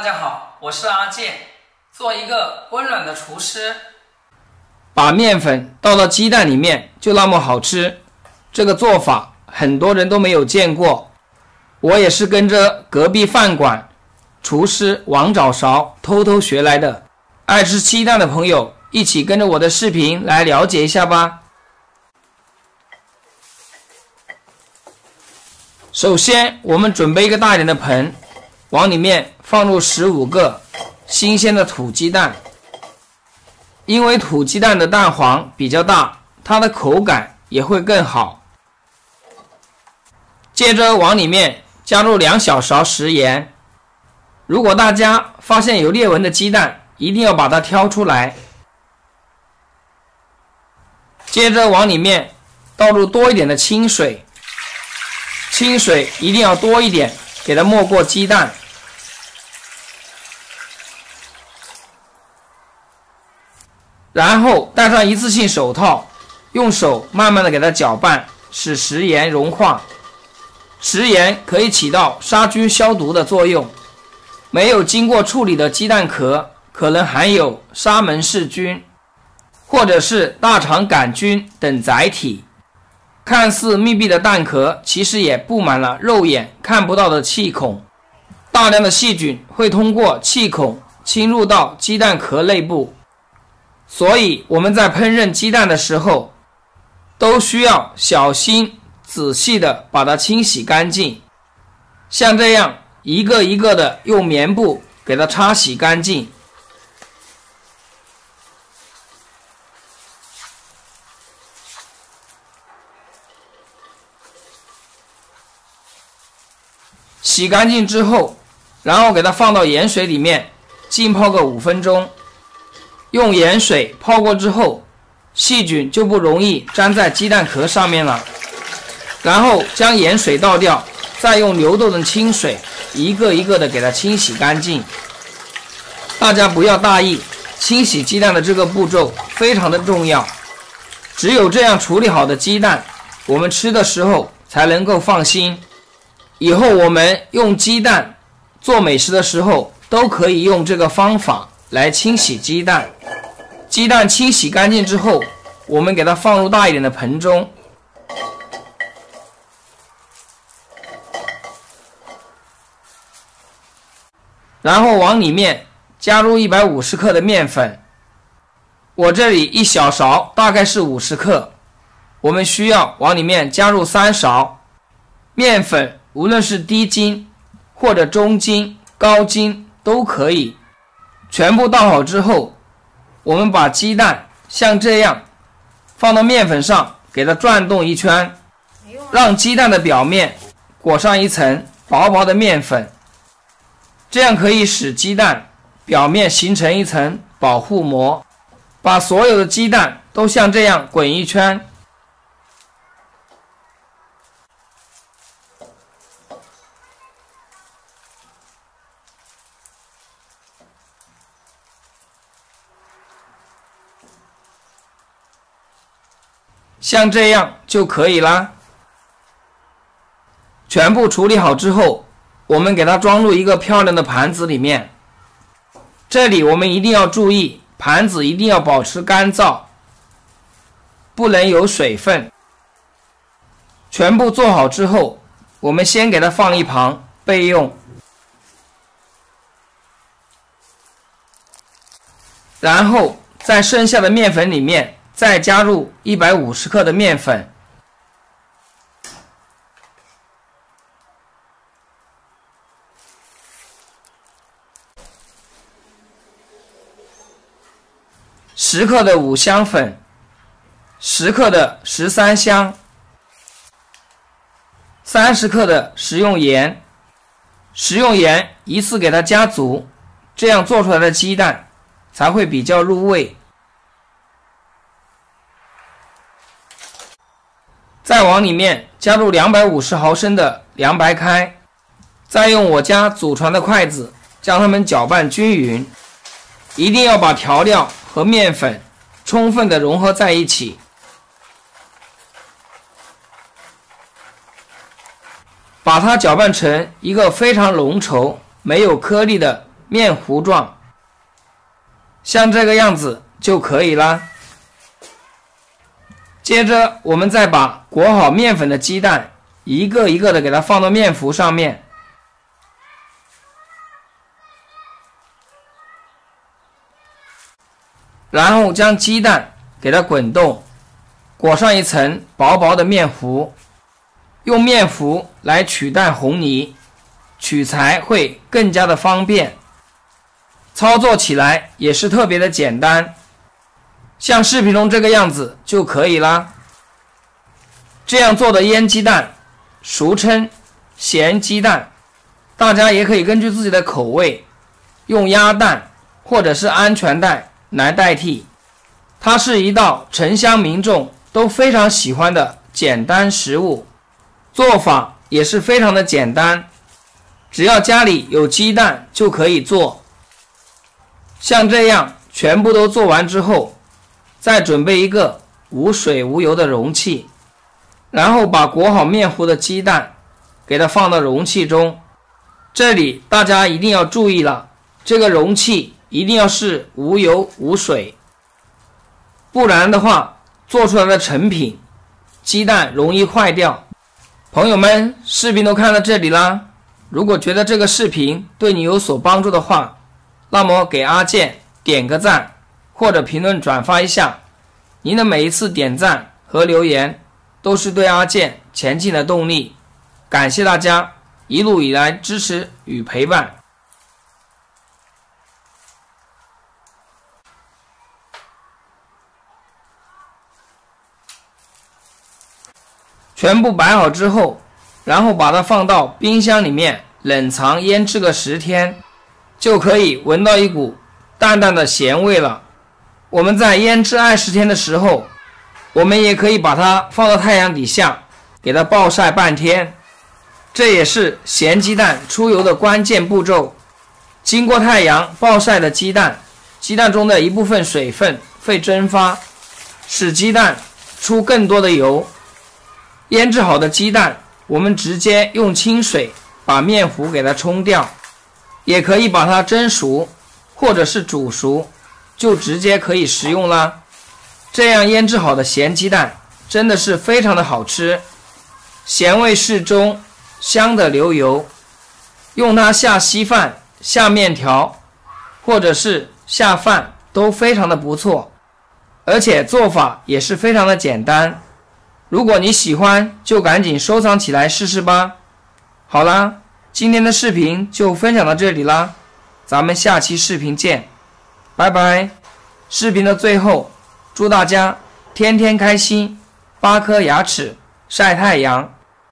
大家好，我是阿健，做一个温暖的厨师。把面粉倒到鸡蛋里面，就那么好吃。这个做法很多人都没有见过，我也是跟着隔壁饭馆厨师王找勺偷学来的。爱吃鸡蛋的朋友，一起跟着我的视频来了解一下吧。首先，我们准备一个大一点的盆，往里面放入15个新鲜的土鸡蛋。因为土鸡蛋的蛋黄比较大，它的口感也会更好。接着往里面加入2小勺食盐。如果大家发现有裂纹的鸡蛋，一定要把它挑出来。接着往里面倒入多一点的清水。清水一定要多一点，给它没过鸡蛋。然后戴上一次性手套，用手慢慢的给它搅拌，使食盐融化。食盐可以起到杀菌消毒的作用。没有经过处理的鸡蛋壳可能含有沙门氏菌或者是大肠杆菌等载体。看似密闭的蛋壳，其实也布满了肉眼看不到的气孔，大量的细菌会通过气孔侵入到鸡蛋壳内部，所以我们在烹饪鸡蛋的时候，都需要小心仔细的把它清洗干净。像这样一个一个的用棉布给它擦洗干净。洗干净之后，然后给它放到盐水里面浸泡个5分钟。用盐水泡过之后，细菌就不容易粘在鸡蛋壳上面了。然后将盐水倒掉，再用流动的清水一个一个的给它清洗干净。大家不要大意，清洗鸡蛋的这个步骤非常的重要。只有这样处理好的鸡蛋，我们吃的时候才能够放心。以后我们用鸡蛋做美食的时候，都可以用这个方法来清洗鸡蛋。鸡蛋清洗干净之后，我们给它放入大一点的盆中。然后往里面加入150克的面粉。我这里1小勺大概是50克，我们需要往里面加入3勺面粉。无论是低筋或者中筋、高筋都可以。全部倒好之后，我们把鸡蛋像这样放到面粉上，给它转动一圈，让鸡蛋的表面裹上一层薄薄的面粉，这样可以使鸡蛋表面形成一层保护膜。把所有的鸡蛋都像这样滚一圈。像这样就可以啦。全部处理好之后，我们给它装入一个漂亮的盘子里面。这里我们一定要注意，盘子一定要保持干燥，不能有水分。全部做好之后，我们先给它放一旁备用。然后在剩下的面粉里面再加入150克的面粉，10克的五香粉，10克的13香，30克的食用盐。食用盐一次给它加足，这样做出来的鸡蛋才会比较入味。再往里面加入250毫升的凉白开，再用我家祖传的筷子将它们搅拌均匀，一定要把调料和面粉充分的融合在一起。把它搅拌成一个非常浓稠、没有颗粒的面糊状，像这个样子就可以啦。接着我们再把裹好面粉的鸡蛋一个一个的给它放到面糊上面。 然后将鸡蛋给它滚动，裹上一层薄薄的面糊，用面糊来取代红泥，取材会更加的方便，操作起来也是特别的简单，像视频中这个样子就可以啦。这样做的腌鸡蛋，俗称咸鸡蛋，大家也可以根据自己的口味，用鸭蛋或者是鹌鹑蛋 来代替，它是一道城乡民众都非常喜欢的简单食物，做法也是非常的简单，只要家里有鸡蛋就可以做。像这样全部都做完之后，再准备一个无水无油的容器，然后把裹好面糊的鸡蛋给它放到容器中。这里大家一定要注意了，这个容器 一定要是无油无水，不然的话，做出来的成品鸡蛋容易坏掉。朋友们，视频都看到这里啦，如果觉得这个视频对你有所帮助的话，那么给阿健点个赞，或者评论转发一下。您的每一次点赞和留言都是对阿健前进的动力。感谢大家一路以来支持与陪伴。全部摆好之后，然后把它放到冰箱里面冷藏腌制个10天，就可以闻到一股淡淡的咸味了。我们在腌制20天的时候，我们也可以把它放到太阳底下，给它暴晒半天。这也是咸鸡蛋出油的关键步骤。经过太阳暴晒的鸡蛋，鸡蛋中的一部分水分会蒸发，使鸡蛋出更多的油。 腌制好的鸡蛋，我们直接用清水把面糊给它冲掉，也可以把它蒸熟或者是煮熟，就直接可以食用啦。这样腌制好的咸鸡蛋真的是非常的好吃，咸味适中，香得流油。用它下稀饭、下面条，或者是下饭都非常的不错，而且做法也是非常的简单。 如果你喜欢，就赶紧收藏起来试试吧。好啦，今天的视频就分享到这里啦，咱们下期视频见，拜拜。视频的最后，祝大家天天开心，8颗牙齿晒太阳。